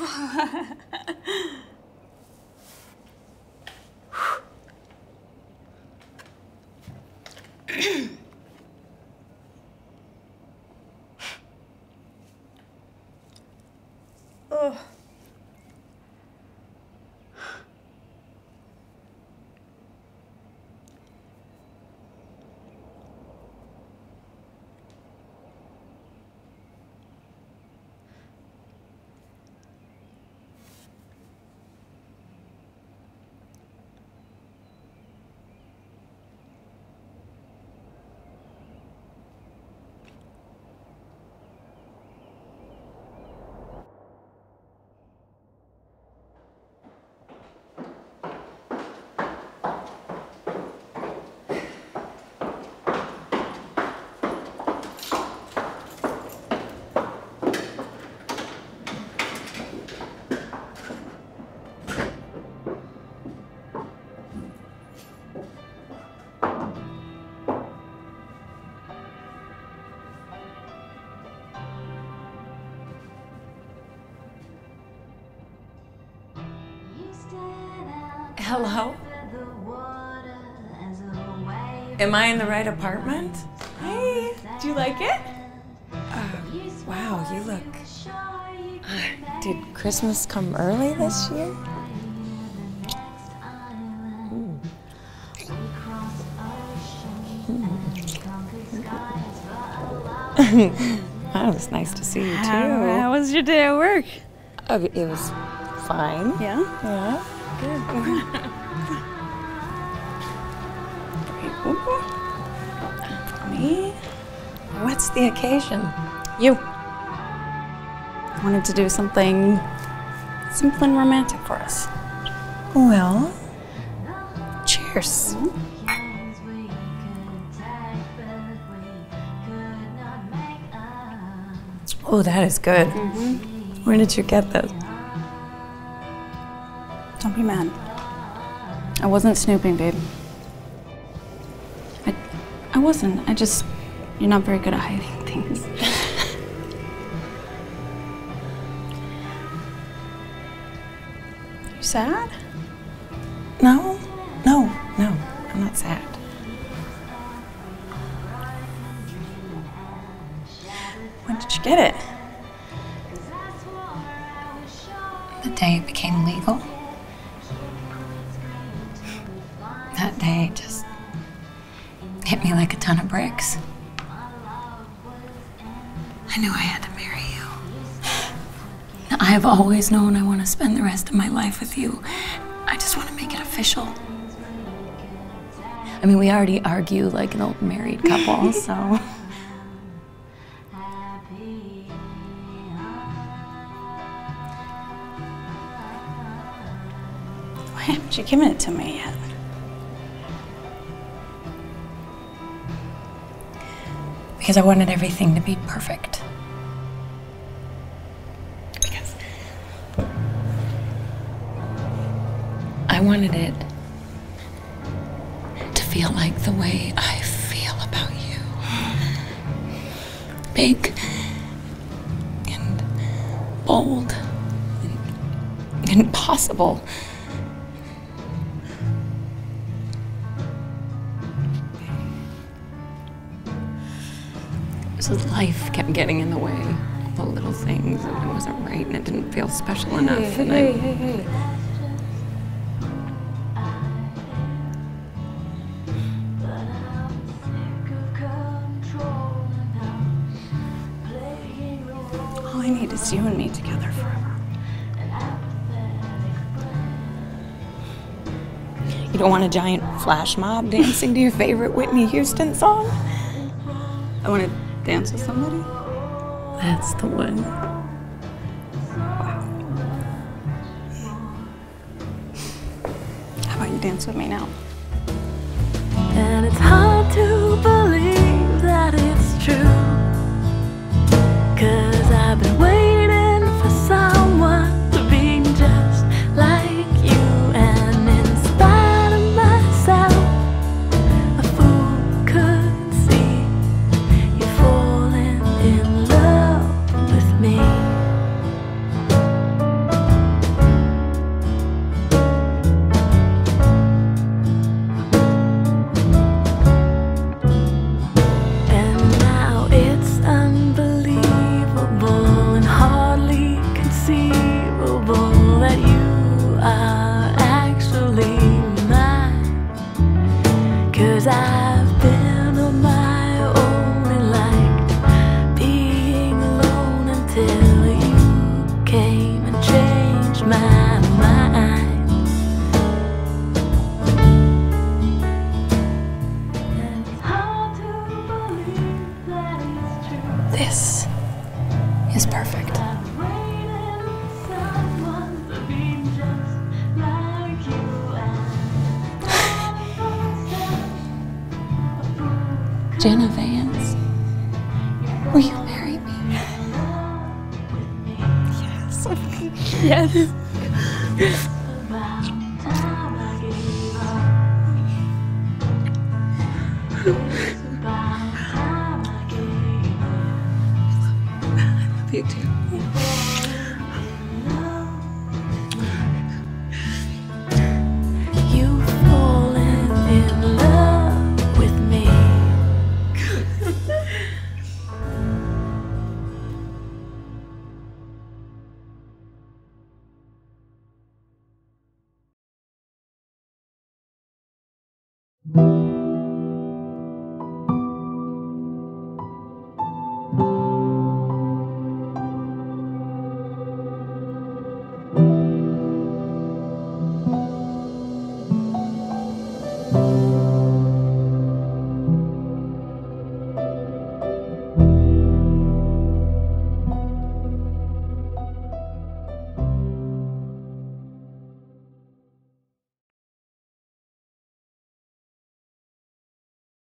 Oh. Hello? Am I in the right apartment? Hey, do you like it? Wow, you look... did Christmas come early this year? Mm. Mm. That was nice to see you, too. How was your day at work? It was fine. Yeah? Yeah. Good. Me? What's the occasion? You. I wanted to do something simple and romantic for us. Well, cheers. Oh, that is good. Mm-hmm. Where did you get that? Don't be mad. I wasn't snooping, babe. I wasn't. I just... You're not very good at hiding things. You sad? No. I'm not sad. When did you get it? The day it became legal. That day just hit me like a ton of bricks. I knew I had to marry you. I have always known I want to spend the rest of my life with you. I just want to make it official. I mean, we already argue like an old married couple, so... Why haven't you given it to me yet? Because I wanted everything to be perfect. Because I wanted it to feel like the way I feel about you. Big and bold and possible. So life kept getting in the way, all the little things, and it wasn't right, and it didn't feel special enough. Hey. All I need is you and me together forever. You don't want a giant flash mob dancing to your favorite Whitney Houston song? I want to dance with somebody? That's the one. Wow. How about you dance with me now? And it's hard to believe that it's true, 'cause I've been waiting for someone to be just like you. And in spite of myself, a fool could see you're falling in love with me. is perfect. Jenna Vance, will you marry me? Yes. Yes. You too. You've fallen in love with me.